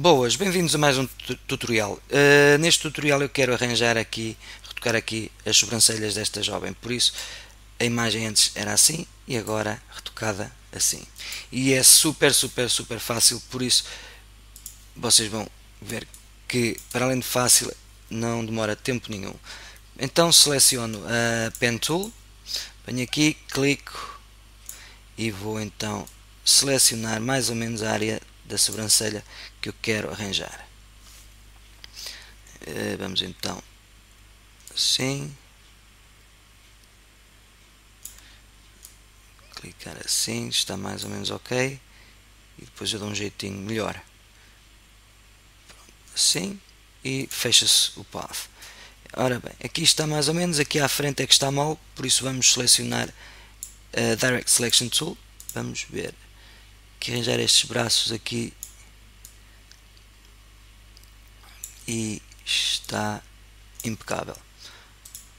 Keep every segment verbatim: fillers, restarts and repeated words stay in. Boas, bem-vindos a mais um tutorial. Uh, neste tutorial eu quero arranjar aqui, retocar aqui as sobrancelhas desta jovem. Por isso, a imagem antes era assim e agora retocada assim. E é super, super, super fácil. Por isso, vocês vão ver que, para além de fácil, não demora tempo nenhum. Então, seleciono a Pen Tool, venho aqui, clico e vou então selecionar mais ou menos a área da sobrancelha que eu quero arranjar. Vamos então assim, clicar assim, está mais ou menos ok, e depois eu dou um jeitinho melhor. Pronto, assim, e fecha-se o path. Ora bem, aqui está mais ou menos, aqui à frente é que está mal, por isso vamos selecionar a Direct Selection Tool, vamos ver que arranjar estes braços aqui e está impecável.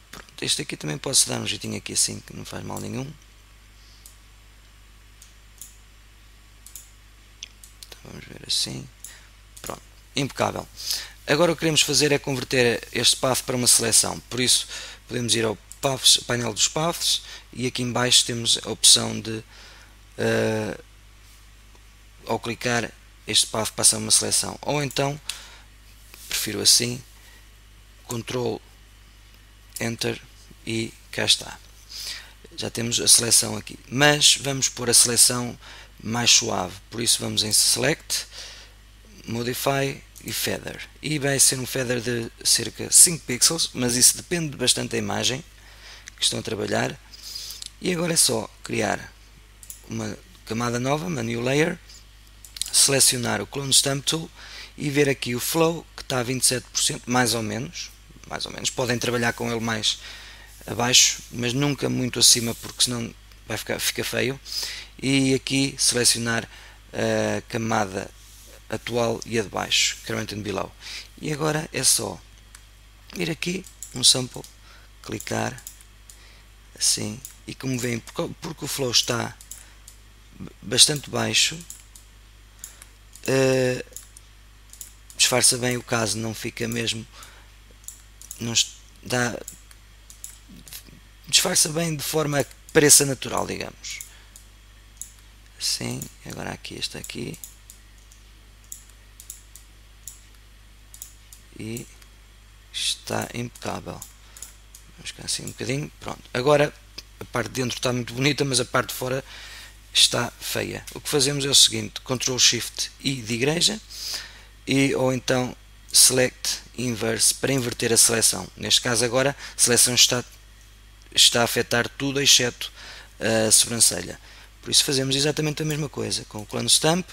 Pronto, este aqui também posso dar um jeitinho aqui assim, que não faz mal nenhum. Então, vamos ver assim, pronto, impecável. Agora o que queremos fazer é converter este path para uma seleção, por isso podemos ir ao paths, painel dos paths, e aqui em baixo temos a opção de uh, ao clicar este path passa a uma seleção, ou então prefiro assim, Ctrl Enter e cá está, já temos a seleção aqui, mas vamos pôr a seleção mais suave, por isso vamos em Select, Modify e Feather, e vai ser um feather de cerca cinco pixels, mas isso depende bastante da imagem que estão a trabalhar. E agora é só criar uma camada nova, uma New Layer, selecionar o Clone Stamp Tool e ver aqui o Flow, que está a vinte e sete por cento, mais ou menos, mais ou menos, podem trabalhar com ele mais abaixo, mas nunca muito acima, porque senão vai ficar, fica feio, e aqui selecionar a camada atual e a de baixo, Current and Below, e agora é só ir aqui, um sample, clicar, assim, e como veem, porque o Flow está bastante baixo, Uh, disfarça bem o caso, não fica mesmo, não dá, disfarça bem de forma a que pareça natural, digamos assim. Agora aqui, este aqui, e está impecável. Vamos ficar assim um bocadinho. Pronto, agora a parte de dentro está muito bonita, mas a parte de fora está feia. O que fazemos é o seguinte, Ctrl Shift I de igreja, e, ou então Select Inverse, para inverter a seleção. Neste caso agora a seleção está, está a afetar tudo exceto a sobrancelha. Por isso fazemos exatamente a mesma coisa, com o Clone Stamp,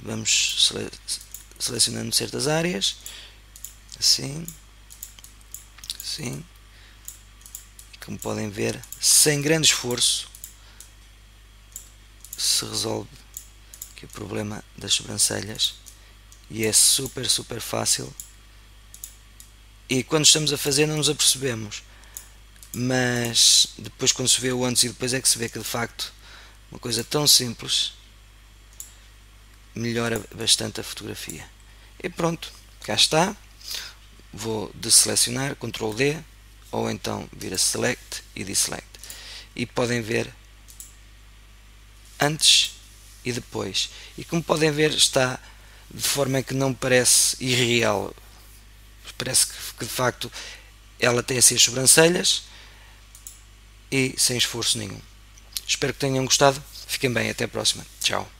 vamos sele selecionando certas áreas, assim, assim, e como podem ver, sem grande esforço, se resolve que o problema das sobrancelhas, e é super super fácil, e quando estamos a fazer não nos apercebemos, mas depois quando se vê o antes e depois é que se vê que de facto uma coisa tão simples melhora bastante a fotografia. E pronto, cá está, vou deselecionar, Ctrl D, ou então vir a Select e Deselect, e podem ver antes e depois, e como podem ver está de forma que não parece irreal, parece que de facto ela tem assim as sobrancelhas, e sem esforço nenhum. Espero que tenham gostado, fiquem bem, até a próxima, tchau.